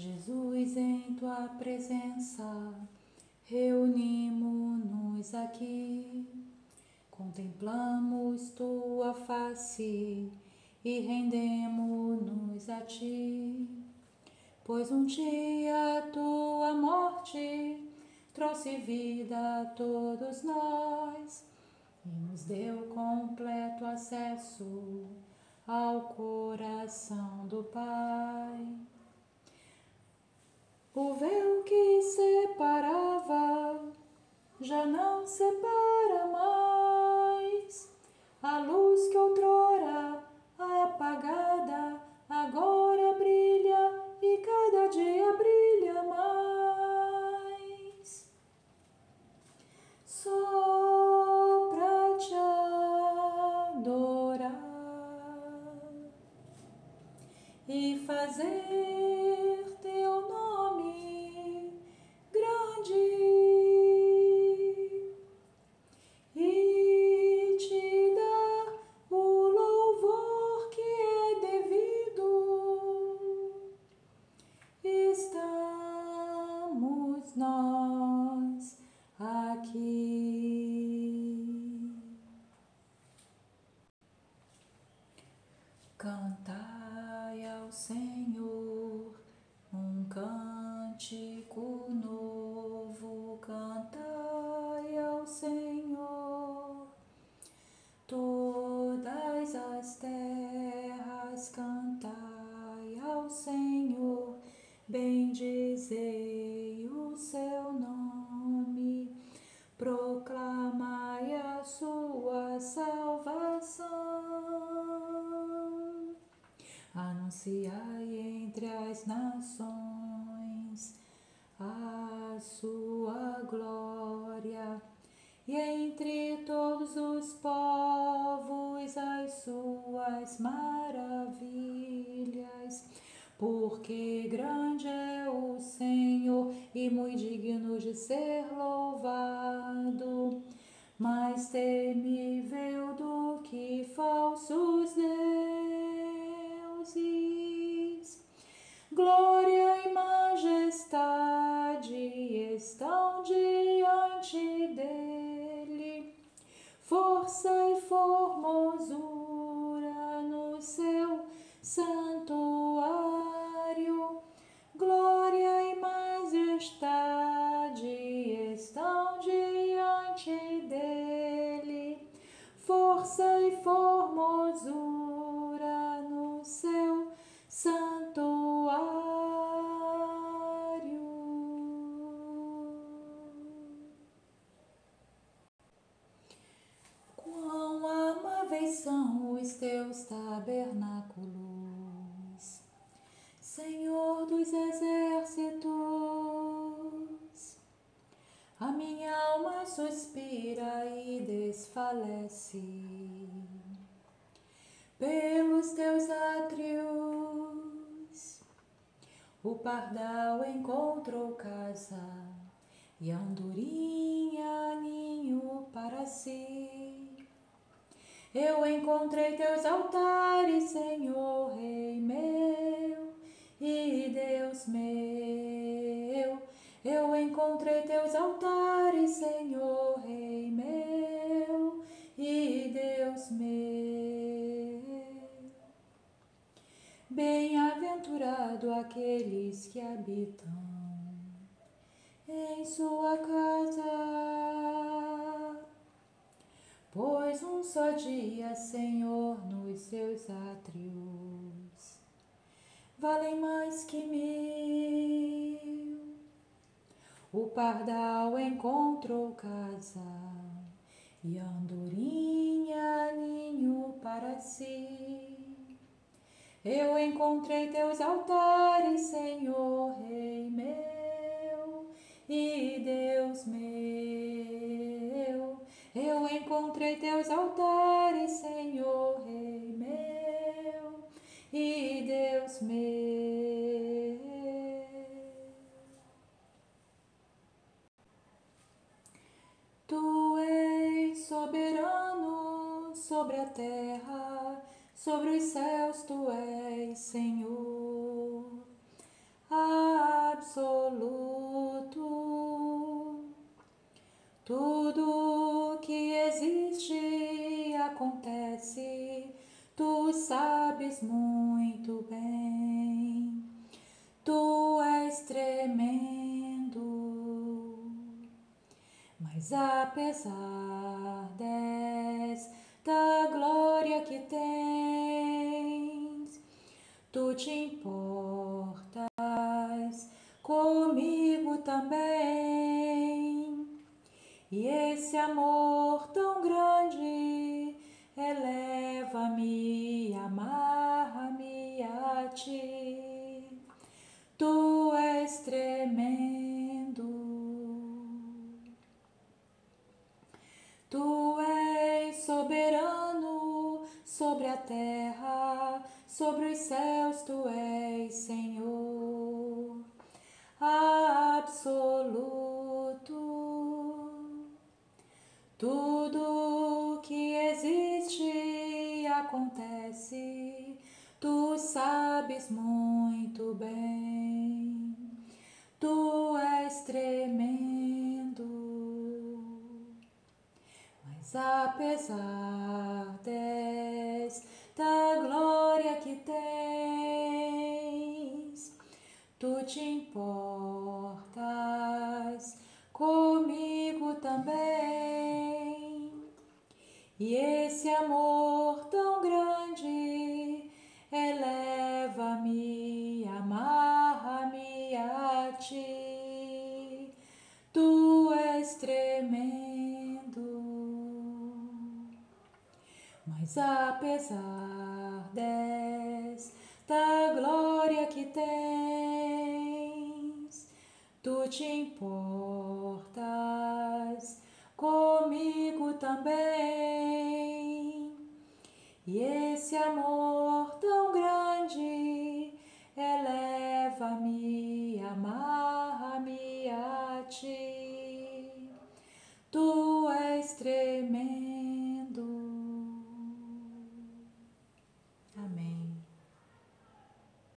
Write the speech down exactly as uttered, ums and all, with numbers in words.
Jesus, em tua presença, reunimo-nos aqui. Contemplamos tua face e rendemo-nos a ti. Pois um dia a tua morte trouxe vida a todos nós e nos deu completo acesso ao coração do Pai. O véu que separava já não separa mais. A luz que outrora apagada agora brilha e cada dia brilha mais. Só pra te adorar e fazer teu nome e te dar o louvor que é devido. Estamos nós aqui. Cantai ao Senhor um cântico novo, cantai ao Senhor. Todas as terras cantai ao Senhor, bendizei o seu nome, proclamai a sua salvação, anunciai entre as nações a sua glória e entre todos os povos as suas maravilhas, porque grande é o Senhor e muito digno de ser louvado, mais temível do que falsos deuses. Glória e majestade estão diante dele, força e formosura no seu santuário. Glória e majestade estão diante dele, força e formosura no seu santuário. Quão amáveis são os teus tabernáculos, Senhor dos exércitos. A minha alma suspira e desfalece pelos teus átrios. O pardal encontrou casa e a andorinha ninho para si. Eu encontrei teus altares, Senhor, Rei meu e Deus meu. Eu encontrei teus altares, Senhor, Rei meu e Deus meu. Bem-aventurado aqueles que habitam em sua casa, pois um só dia, Senhor, nos seus átrios valem mais que mil. O pardal encontrou casa e a andorinha ninho para si. Eu encontrei teus altares, Senhor, Rei meu e Deus meu. Eu encontrei teus altares, Senhor, Rei meu e Deus meu. Tu és soberano sobre a terra, sobre os céus tu és, Senhor. Ah, Mas apesar desta glória que tens, tu te importas comigo também. E esse amor tão grande eleva-me, amarra-me a ti. Tu és tremendo. Tu és soberano sobre a terra, sobre os céus tu és Senhor, absoluto. Tudo que existe acontece, tu sabes muito bem, tu és tremendo. Mas apesar desta glória que tens, tu te importas comigo também. E esse amor tão grande eleva-me, amarra-me a ti. Tu és tremendo. Mas apesar desta glória que tens, tu te importas comigo também. E esse amor tão grande eleva-me, amarra-me a ti.